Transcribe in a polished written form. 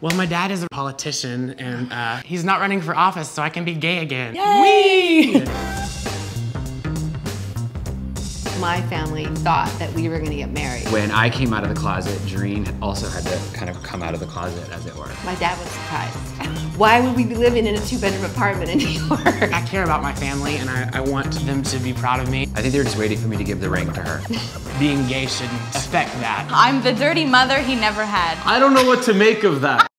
Well, my dad is a politician, and he's not running for office, so I can be gay again. Yay! Whee! My family thought that we were going to get married. When I came out of the closet, Jereen also had to kind of come out of the closet, as it were. My dad was surprised. Why would we be living in a two-bedroom apartment in New York? I care about my family, and I want them to be proud of me. I think they were just waiting for me to give the ring to her. Being gay shouldn't affect that. I'm the dirty mother he never had. I don't know what to make of that.